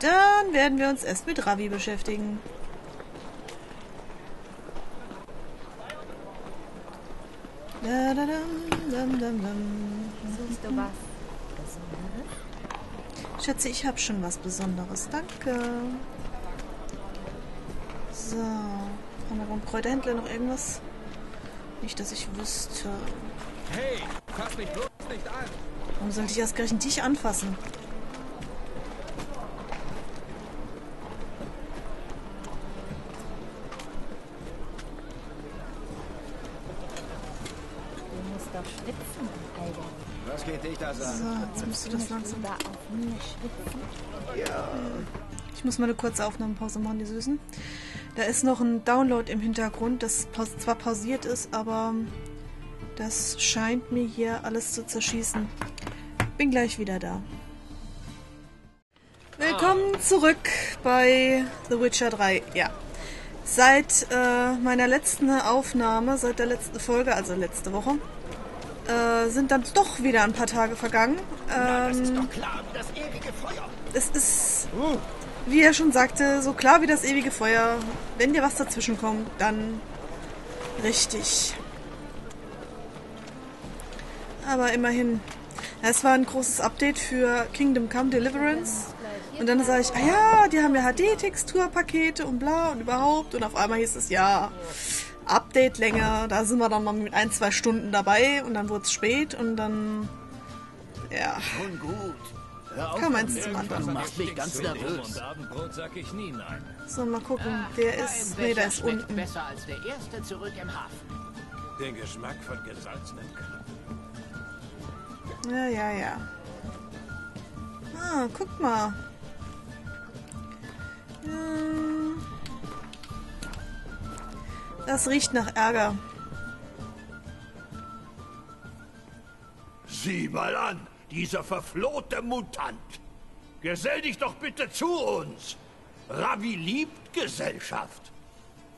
Dann werden wir uns erst mit Ravi beschäftigen. Suchst du was? Schätze, ich habe schon was Besonderes. Danke. So. Haben wir beim Kräuterhändler noch irgendwas? Nicht, dass ich wüsste. Hey, fass mich bloß nicht an. Warum sollte ich ausgerechnet dich anfassen? Du musst doch schwitzen, Alter. Was geht dich das an? So, jetzt musst du das langsam da auf mir schwitzen. Ja. Ich muss mal eine kurze Aufnahmepause machen, die Süßen. Da ist noch ein Download im Hintergrund, das zwar pausiert ist, aber das scheint mir hier alles zu zerschießen. Bin gleich wieder da. Willkommen zurück bei The Witcher 3. Ja, seit meiner letzten Aufnahme, seit der letzten Folge, also letzte Woche, sind dann doch wieder ein paar Tage vergangen. Na, das ist doch klar wie das ewige Feuer. Es ist... Wie er schon sagte, so klar wie das ewige Feuer. Wenn dir was dazwischen kommt, dann richtig. Aber immerhin. Ja, es war ein großes Update für Kingdom Come Deliverance. Und dann sah ich, ah ja, die haben ja HD-Texturpakete und bla und überhaupt. Und auf einmal hieß es, ja, Update länger. Da sind wir dann mal mit 1-2 Stunden dabei und dann wurde es spät und dann... Ja... Schon gut. Komm, eins zum anderen. Du machst mich ganz nervös. So, mal gucken. Der ist... Nee, der ist unten. Besser als der erste zurück im Hafen. Den Geschmack von gesalzenen Krabben. Ja, ja, ja. Ah, guck mal. Das riecht nach Ärger. Sieh mal an! Dieser verflohte Mutant! Gesell dich doch bitte zu uns! Ravi liebt Gesellschaft!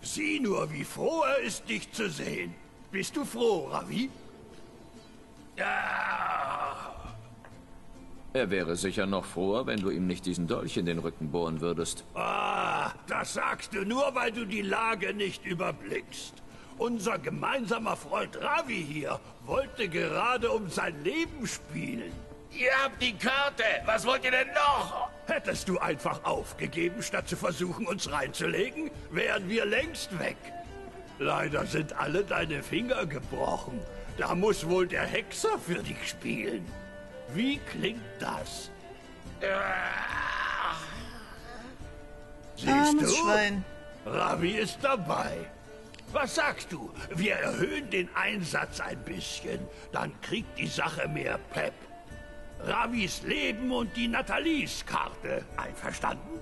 Sieh nur, wie froh er ist, dich zu sehen! Bist du froh, Ravi? Ja. Er wäre sicher noch froher, wenn du ihm nicht diesen Dolch in den Rücken bohren würdest. Ah, das sagst du nur, weil du die Lage nicht überblickst. Unser gemeinsamer Freund Ravi hier wollte gerade um sein Leben spielen. Ihr habt die Karte. Was wollt ihr denn noch? Hättest du einfach aufgegeben, statt zu versuchen, uns reinzulegen, wären wir längst weg. Leider sind alle deine Finger gebrochen. Da muss wohl der Hexer für dich spielen. Wie klingt das? Siehst du? Schwein. Ravi ist dabei. Was sagst du? Wir erhöhen den Einsatz ein bisschen, dann kriegt die Sache mehr Pep. Ravis Leben und die Nathalis-Karte. Einverstanden?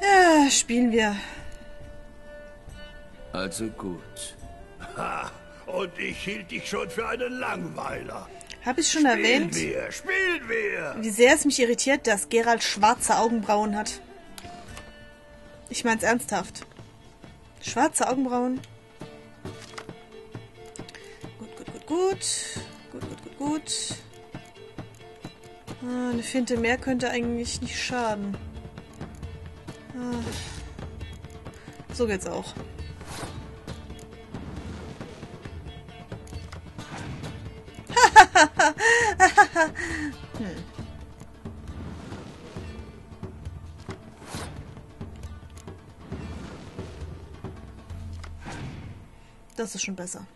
Ja, spielen wir. Also gut. Ha, und ich hielt dich schon für einen Langweiler. Hab ich schon erwähnt? Spielen wir! Wie sehr es mich irritiert, dass Geralt schwarze Augenbrauen hat. Ich mein's ernsthaft. Schwarze Augenbrauen. Gut, gut, gut, gut. Gut, gut, gut, gut. Ah, eine Finte mehr könnte eigentlich nicht schaden. Ah. So geht's auch. Hm. Das ist schon besser.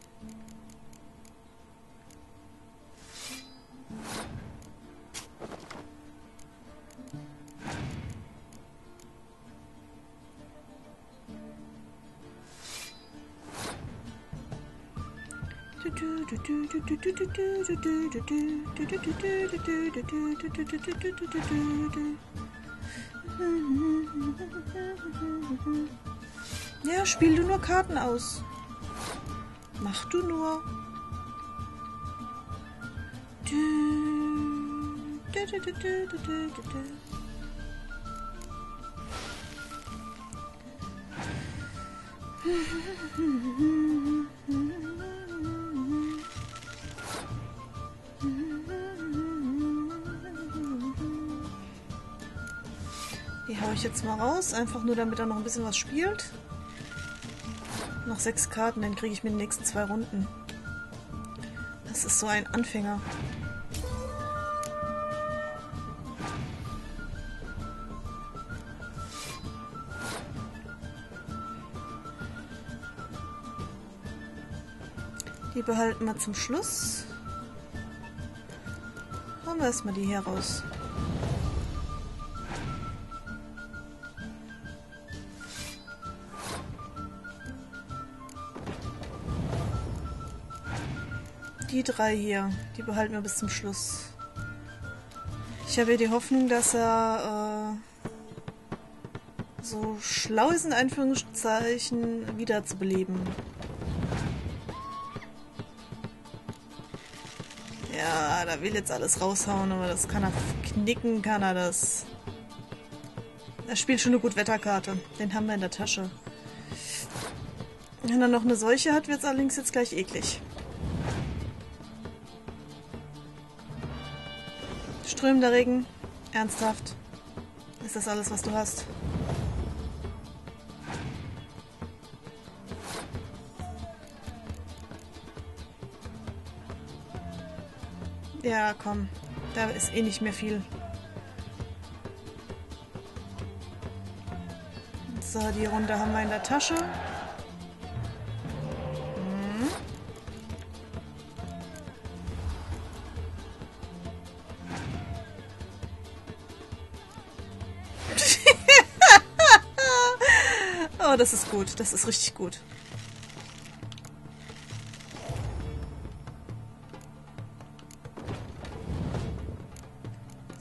Ja, spiel du nur Karten aus. Mach du nur. Die haue ich jetzt mal raus, einfach nur damit er noch ein bisschen was spielt. Noch 6 Karten, dann kriege ich mir die nächsten 2 Runden. Das ist so ein Anfänger. Die behalten wir zum Schluss. Hauen wir erstmal die hier raus. Die 3 hier, die behalten wir bis zum Schluss. Ich habe ja die Hoffnung, dass er so schlau ist, in Anführungszeichen, wiederzubeleben. Ja, da will jetzt alles raushauen, aber das kann er knicken, kann er das. Er spielt schon eine Gutwetterkarte, den haben wir in der Tasche. Wenn er noch eine solche hat, wird es allerdings jetzt gleich eklig. Strömender Regen. Ernsthaft? Ist das alles, was du hast? Ja, komm. Da ist eh nicht mehr viel. So, die Runde haben wir in der Tasche. Oh, das ist gut. Das ist richtig gut.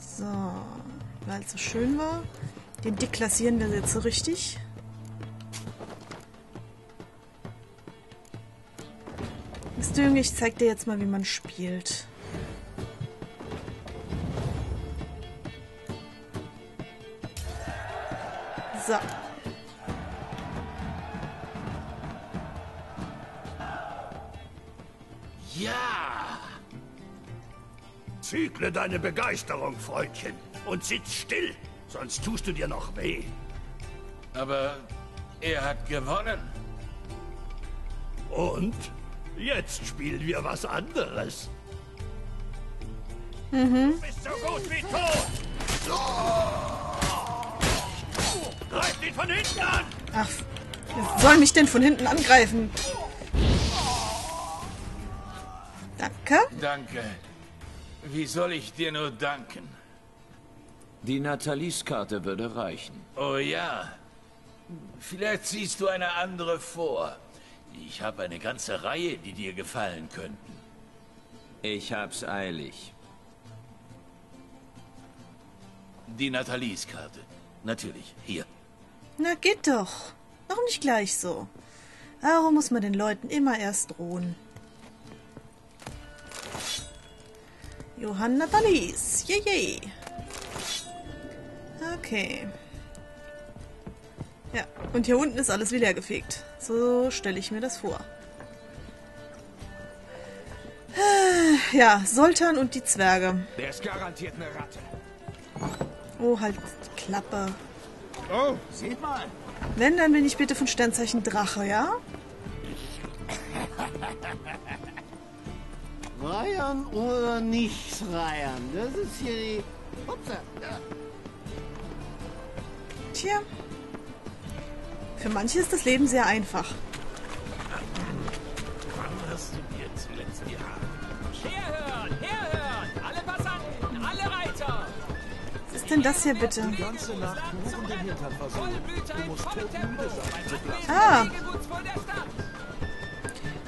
So, weil es so schön war. Den deklassieren wir jetzt so richtig. Mist, Junge, ich zeig dir jetzt mal, wie man spielt. So. Zügle deine Begeisterung, Freundchen, und sitz still, sonst tust du dir noch weh. Aber er hat gewonnen. Und? Jetzt spielen wir was anderes. Du bist so gut wie tot! Oh! Greif ihn von hinten an! Ach, wer soll mich denn von hinten angreifen? Danke. Danke. Wie soll ich dir nur danken? Die Nathalis-Karte würde reichen. Oh ja. Vielleicht siehst du eine andere vor. Ich habe eine ganze Reihe, die dir gefallen könnten. Ich hab's eilig. Die Nathalis-Karte. Natürlich, hier. Na, geht doch. Warum nicht gleich so? Warum muss man den Leuten immer erst drohen? Johann Nathalis. Yay. Okay. Ja, und hier unten ist alles wieder gefegt. So stelle ich mir das vor. Ja, Zoltan und die Zwerge. Der ist garantiert eine Ratte. Oh, halt Klappe. Oh, sieht mal. Wenn, dann bin ich bitte von Sternzeichen Drache, ja? Schreiern oder nicht schreiern? Das ist hier die... Ups, ja. Tja. Für manche ist das Leben sehr einfach. Wann hast du dir zuletzt die Haare? Herhören, herhören! Alle Passanten, alle Reiter! Was ist denn das hier bitte? Die ganze Nacht hoch und den Hintern versuchen. Du musst todmüde sein. Ah!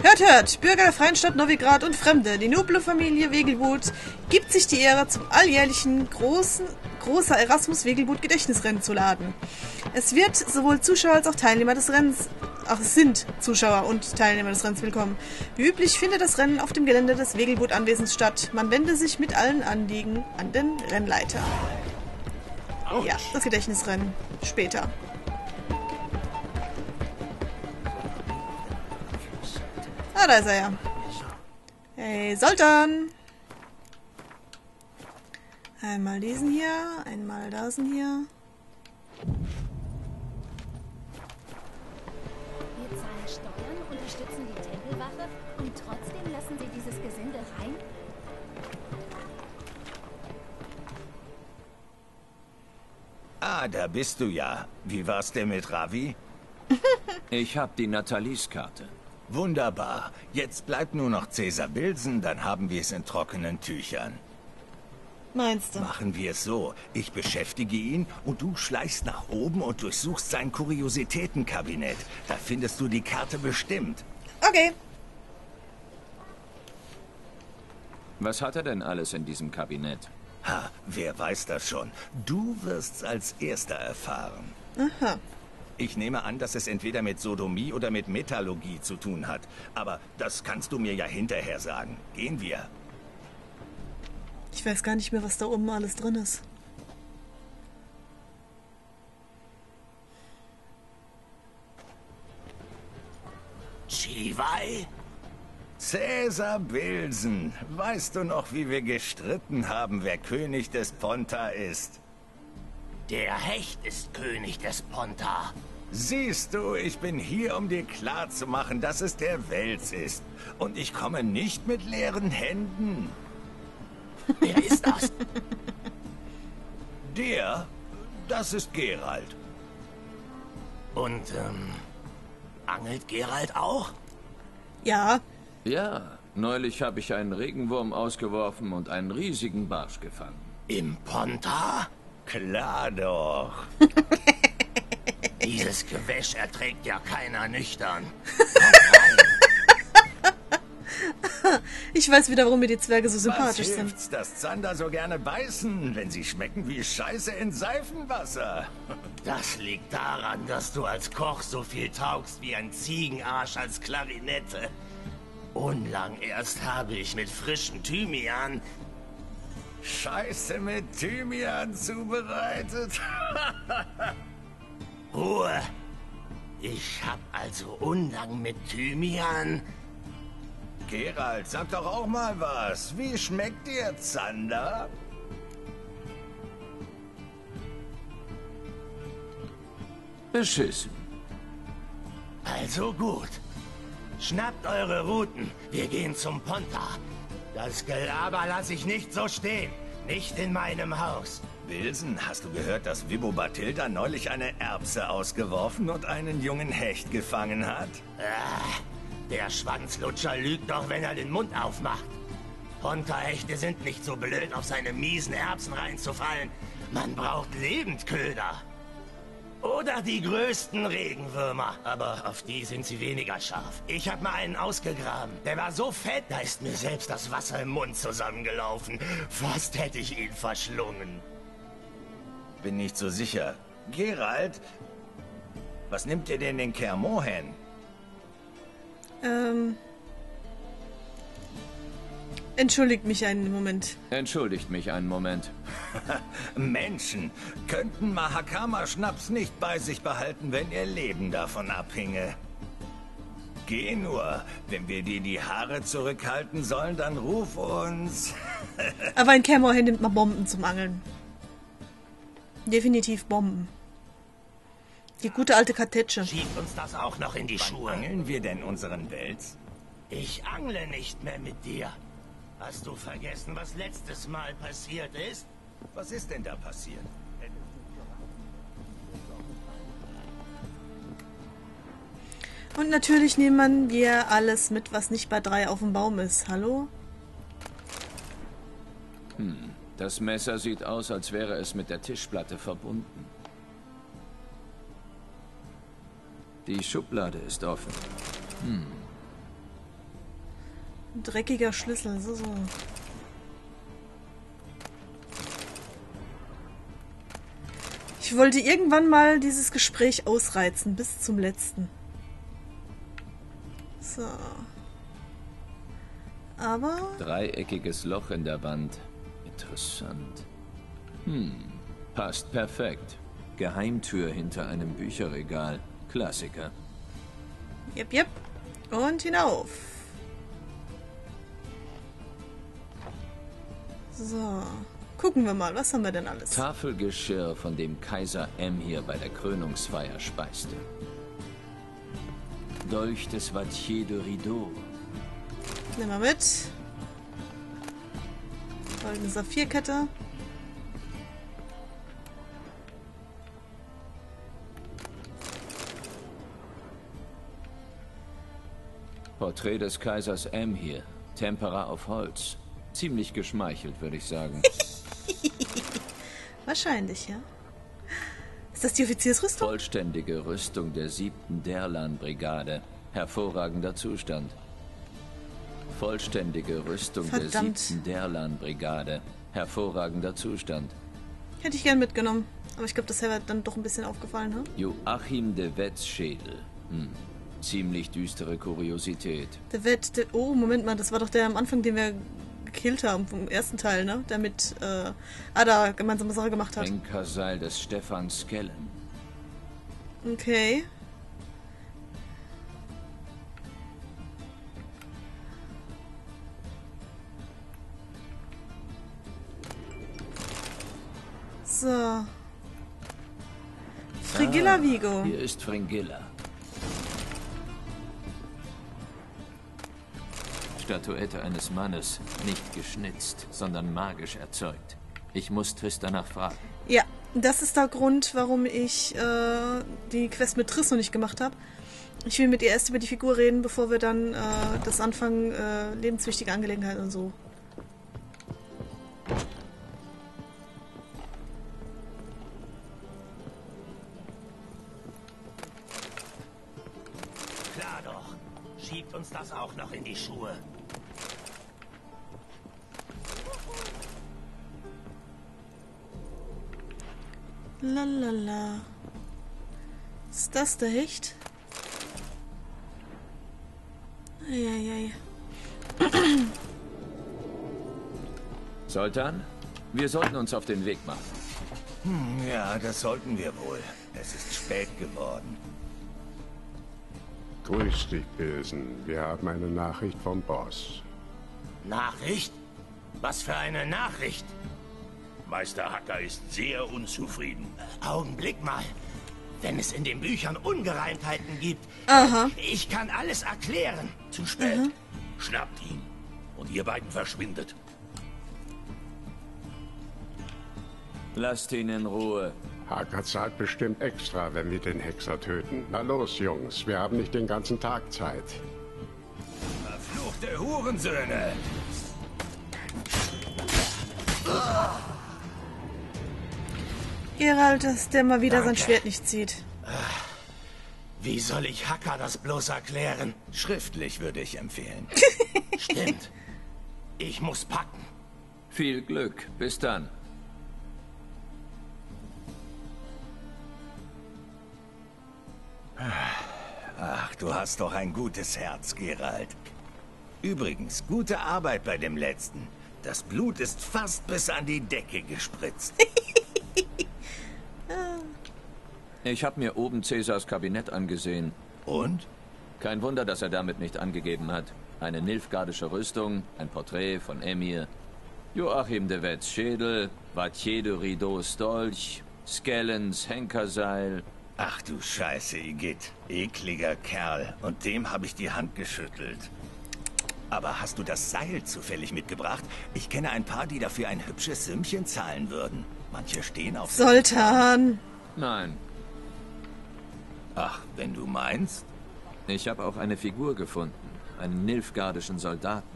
Hört, hört! Bürger der Freien Stadt Novigrad und Fremde, die noble Familie Wegelboot gibt sich die Ehre, zum alljährlichen großer Erasmus-Wegelboot-Gedächtnisrennen zu laden. Es wird sowohl Zuschauer als auch Teilnehmer des Rennens... Ach, es sind Zuschauer und Teilnehmer des Rennens willkommen. Wie üblich findet das Rennen auf dem Gelände des Wegelboot-Anwesens statt. Man wende sich mit allen Anliegen an den Rennleiter. Ja, das Gedächtnisrennen. Später. Ah, da ist er ja. Hey, Zoltan! Einmal diesen hier, einmal diesen hier. Wir zahlen Steuern, unterstützen die Tempelwache und trotzdem lassen sie dieses Gesindel rein? Ah, da bist du ja. Wie war's denn mit Ravi? Ich hab die Nathalis-Karte. Wunderbar. Jetzt bleibt nur noch Cäsar Bilsen, dann haben wir es in trockenen Tüchern. Meinst du? Machen wir es so. Ich beschäftige ihn und du schleichst nach oben und durchsuchst sein Kuriositätenkabinett. Da findest du die Karte bestimmt. Okay. Was hat er denn alles in diesem Kabinett? Ha, wer weiß das schon. Du wirst's als Erster erfahren. Aha. Ich nehme an, dass es entweder mit Sodomie oder mit Metallurgie zu tun hat. Aber das kannst du mir ja hinterher sagen. Gehen wir. Ich weiß gar nicht mehr, was da oben alles drin ist. Chivay? Cäsar Bilsen. Weißt du noch, wie wir gestritten haben, wer König des Pontar ist? Der Hecht ist König des Pontar. Siehst du, ich bin hier, um dir klarzumachen, dass es der Wels ist. Und ich komme nicht mit leeren Händen. Wer ist das? Der? Das ist Geralt. Und, angelt Geralt auch? Ja. Ja, neulich habe ich einen Regenwurm ausgeworfen und einen riesigen Barsch gefangen. Im Pontar? Klar doch. Dieses Gewäsch erträgt ja keiner nüchtern. Ich weiß wieder, warum mir die Zwerge so sympathisch sind. Was hilft's, dass Zander so gerne beißen, wenn sie schmecken wie Scheiße in Seifenwasser? Das liegt daran, dass du als Koch so viel taugst wie ein Ziegenarsch als Klarinette. Unlang erst habe ich mit frischen Thymian... Scheiße mit Thymian zubereitet. Ruhe. Ich hab also unlang mit Thymian. Geralt, sag doch auch mal was. Wie schmeckt dir Zander? Beschissen. Also gut. Schnappt eure Ruten. Wir gehen zum Pontar. Das Gelaber lasse ich nicht so stehen. Nicht in meinem Haus. Bilsen, hast du gehört, dass Vibo Bathilda neulich eine Erbse ausgeworfen und einen jungen Hecht gefangen hat? Ach, der Schwanzlutscher lügt doch, wenn er den Mund aufmacht. Pontarhechte sind nicht so blöd, auf seine miesen Erbsen reinzufallen. Man braucht Lebendköder. Oder die größten Regenwürmer. Aber auf die sind sie weniger scharf. Ich hab mal einen ausgegraben. Der war so fett, da ist mir selbst das Wasser im Mund zusammengelaufen. Fast hätte ich ihn verschlungen. Bin nicht so sicher. Geralt, was nimmt ihr denn den Kermo hin? Entschuldigt mich einen Moment. Entschuldigt mich einen Moment. Menschen könnten Mahakama-Schnaps nicht bei sich behalten, wenn ihr Leben davon abhinge. Geh nur. Wenn wir dir die Haare zurückhalten sollen, dann ruf uns. Aber in Kämmerhin nimmt man Bomben zum Angeln. Definitiv Bomben. Die gute alte Kartätsche. Schiebt uns das auch noch in die Schuhe. Angeln wir denn unseren Wels? Ich angle nicht mehr mit dir. Hast du vergessen, was letztes Mal passiert ist? Was ist denn da passiert? Und natürlich nehmen wir alles mit, was nicht bei 3 auf dem Baum ist. Hallo? Hm, das Messer sieht aus, als wäre es mit der Tischplatte verbunden. Die Schublade ist offen. Hm. Dreckiger Schlüssel, so. Ich wollte irgendwann mal dieses Gespräch ausreizen, bis zum letzten. So. Aber... Dreieckiges Loch in der Wand. Interessant. Hm, passt perfekt. Geheimtür hinter einem Bücherregal. Klassiker. Jep, jep. Und hinauf. So, Gucken wir mal, was haben wir denn alles? Tafelgeschirr, von dem Kaiser Emir bei der Krönungsfeier speiste. Dolch des Vattier de Rideaux. Nehmen wir mit. Goldene Saphirkette. Porträt des Kaisers Emir, Tempera auf Holz. Ziemlich geschmeichelt, würde ich sagen. Wahrscheinlich, ja. Ist das die Offiziersrüstung? Vollständige Rüstung der 7. Derlan-Brigade. Hervorragender Zustand. Vollständige Rüstung der 7. Derlan-Brigade. Hervorragender Zustand. Hätte ich gern mitgenommen. Aber ich glaube, das wäre dann doch ein bisschen aufgefallen, ne? Joachim de Wetts Schädel. Ziemlich düstere Kuriosität. De Wett, oh, Moment mal, das war doch der am Anfang, den wir gekillt haben, vom ersten Teil, ne? Der mit Ada gemeinsame Sache gemacht hat. Trinkerseil des Stefan Skellen. Okay. So. Fringilla Vigo. Hier ist Fringilla. Statuette eines Mannes, nicht geschnitzt, sondern magisch erzeugt. Ich muss Triss danach fragen. Ja, das ist der Grund, warum ich die Quest mit Triss noch nicht gemacht habe. Ich will mit ihr erst über die Figur reden, bevor wir dann das anfangen, lebenswichtige Angelegenheiten und so. Klar doch, schiebt uns das auch noch in die Schuhe. Lalala. Ist das der Hecht? Eieiei. Zoltan, wir sollten uns auf den Weg machen. Ja, das sollten wir wohl. Es ist spät geworden. Grüß dich, Bilsen. Wir haben eine Nachricht vom Boss. Nachricht? Was für eine Nachricht? Meister Hacker ist sehr unzufrieden. Augenblick mal. Wenn es in den Büchern Ungereimtheiten gibt, ich kann alles erklären. Zu spät. Schnappt ihn. Und ihr beiden verschwindet. Lasst ihn in Ruhe. Hacker zahlt bestimmt extra, wenn wir den Hexer töten. Na los, Jungs. Wir haben nicht den ganzen Tag Zeit. Verfluchte Hurensöhne. Geralt, dass der mal wieder sein Schwert nicht zieht. Wie soll ich Hacker das bloß erklären? Schriftlich würde ich empfehlen. Stimmt. Ich muss packen. Viel Glück. Bis dann. Ach, du hast doch ein gutes Herz, Geralt. Übrigens, gute Arbeit bei dem letzten. Das Blut ist fast bis an die Decke gespritzt. Ich habe mir oben Cäsars Kabinett angesehen. Und? Kein Wunder, dass er damit nicht angegeben hat. Eine nilfgaardische Rüstung, ein Porträt von Emir, Joachim de Wetts Schädel, Vattier de Rideaux Dolch, Skellens Henkerseil. Ach du Scheiße, Igitt. Ekliger Kerl. Und dem habe ich die Hand geschüttelt. Aber hast du das Seil zufällig mitgebracht? Ich kenne ein paar, die dafür ein hübsches Sümmchen zahlen würden. Manche stehen auf... Zoltan! Nein. Ach, wenn du meinst. Ich habe auch eine Figur gefunden. Einen nilfgaardischen Soldaten.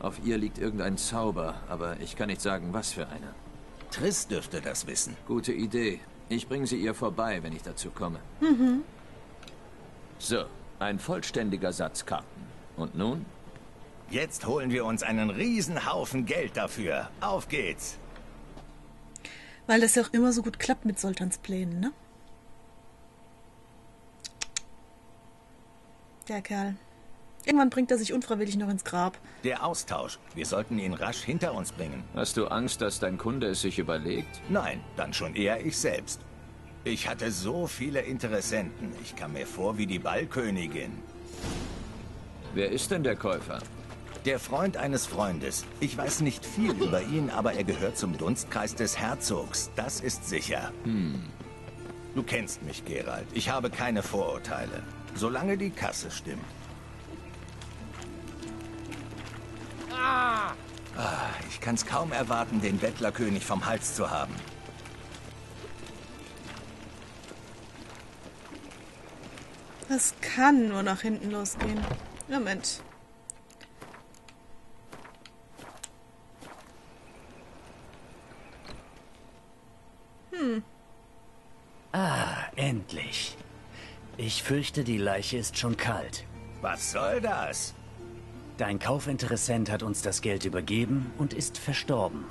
Auf ihr liegt irgendein Zauber, aber ich kann nicht sagen, was für einer. Triss dürfte das wissen. Gute Idee. Ich bringe sie ihr vorbei, wenn ich dazu komme. So, ein vollständiger Satz Karten. Und nun? Jetzt holen wir uns einen Riesenhaufen Geld dafür. Auf geht's! Weil das ja auch immer so gut klappt mit Zoltans Plänen, ne? Der Kerl. Irgendwann bringt er sich unfreiwillig noch ins Grab. Der Austausch. Wir sollten ihn rasch hinter uns bringen. Hast du Angst, dass dein Kunde es sich überlegt? Nein, dann schon eher ich selbst. Ich hatte so viele Interessenten. Ich kam mir vor wie die Ballkönigin. Wer ist denn der Käufer? Der Freund eines Freundes. Ich weiß nicht viel über ihn, aber er gehört zum Dunstkreis des Herzogs. Das ist sicher. Du kennst mich, Geralt. Ich habe keine Vorurteile. Solange die Kasse stimmt. Ich kann's kaum erwarten, den Bettlerkönig vom Hals zu haben. Das kann nur nach hinten losgehen. Moment. Endlich. Ich fürchte, die Leiche ist schon kalt. Was soll das? Dein Kaufinteressent hat uns das Geld übergeben und ist verstorben.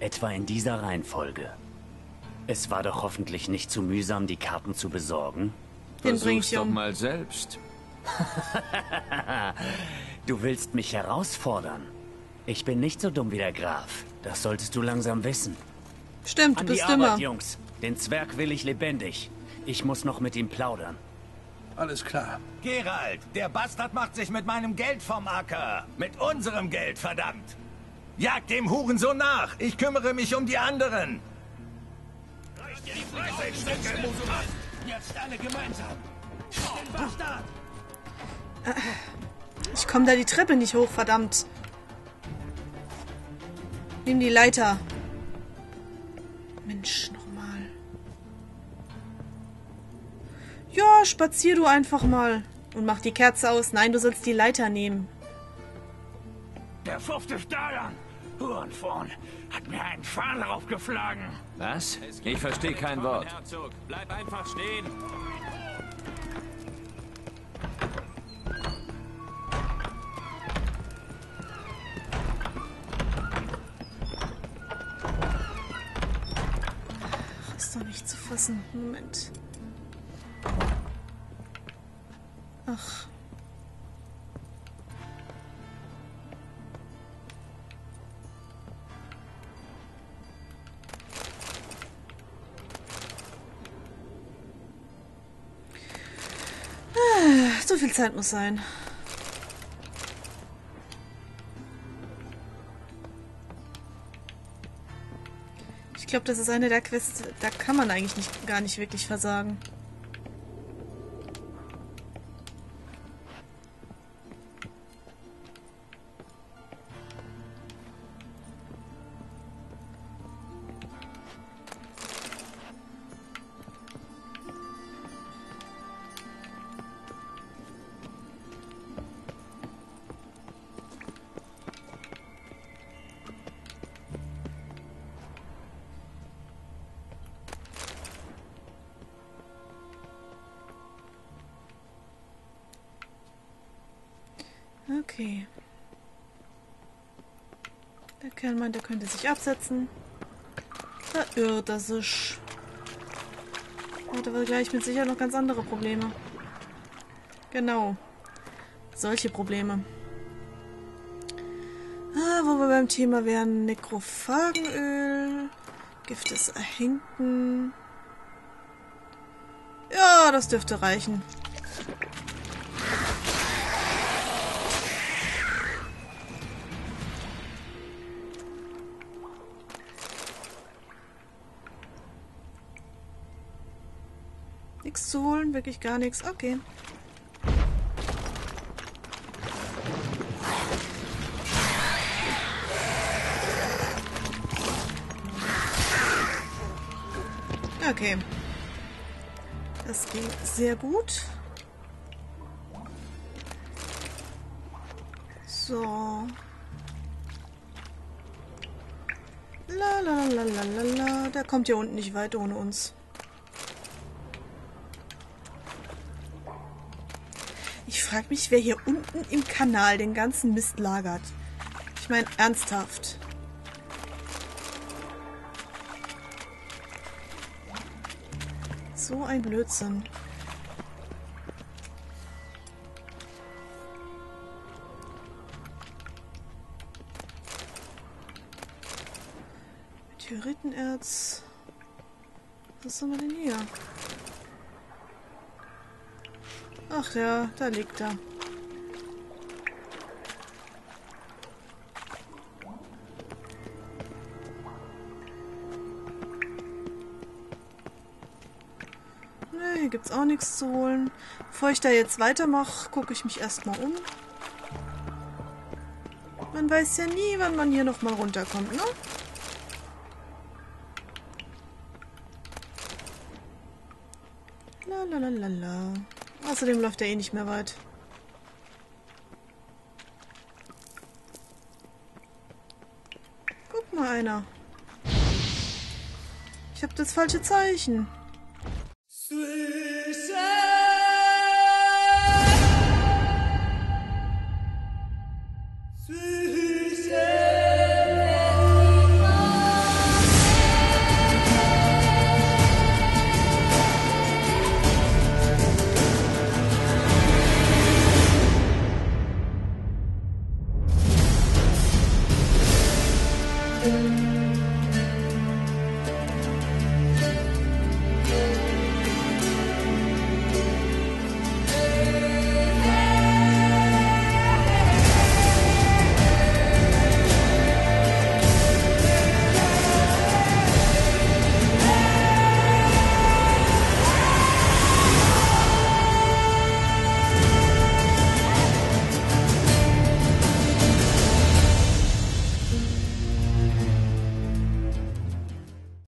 Etwa in dieser Reihenfolge. Es war doch hoffentlich nicht zu mühsam, die Karten zu besorgen. Den bring's doch mal selbst. Du willst mich herausfordern. Ich bin nicht so dumm wie der Graf. Das solltest du langsam wissen. Stimmt, du bist dümmer. Jungs, den Zwerg will ich lebendig. Ich muss noch mit ihm plaudern. Alles klar. Geralt, der Bastard macht sich mit meinem Geld vom Acker. Mit unserem Geld, verdammt. Jagt dem Hurensohn nach. Ich kümmere mich um die anderen. Jetzt alle gemeinsam. Bastard! Ich komme da die Treppe nicht hoch, verdammt. Nimm die Leiter. Mensch, nochmal. Ja, spazier du einfach mal. Und mach die Kerze aus. Nein, du sollst die Leiter nehmen. Der fufte Stahlern. Hurensohn hat mir einen Pfahl raufgeschlagen. Was? Ich verstehe kein Wort. Herzog, bleib einfach stehen. Ach, ist doch nicht zu fassen. Moment. Ach. So viel Zeit muss sein. Ich glaube, das ist eine der Quests, da kann man eigentlich gar nicht wirklich versagen. Okay. Der Kerlmann, der könnte sich absetzen. Verirrt er sich. Hat aber gleich mit Sicherheit noch ganz andere Probleme. Genau. Solche Probleme. Wo wir beim Thema wären: Nekrophagenöl, Gift des Erhinkten. Ja, das dürfte reichen. Nichts zu holen, wirklich gar nichts. Okay. Okay. Das ging sehr gut. So. La la la la la la. Der kommt hier unten nicht weit ohne uns. Ich frage mich, wer hier unten im Kanal den ganzen Mist lagert. Ich meine, ernsthaft. So ein Blödsinn. Meteoritenerz. Was haben wir denn hier? Ach ja, da liegt er. Nee, hier gibt es auch nichts zu holen. Bevor ich da jetzt weitermache, gucke ich mich erstmal um. Man weiß ja nie, wann man hier nochmal runterkommt, ne? Lalalala. Außerdem läuft er eh nicht mehr weit. Guck mal einer. Ich habe das falsche Zeichen. Sweet.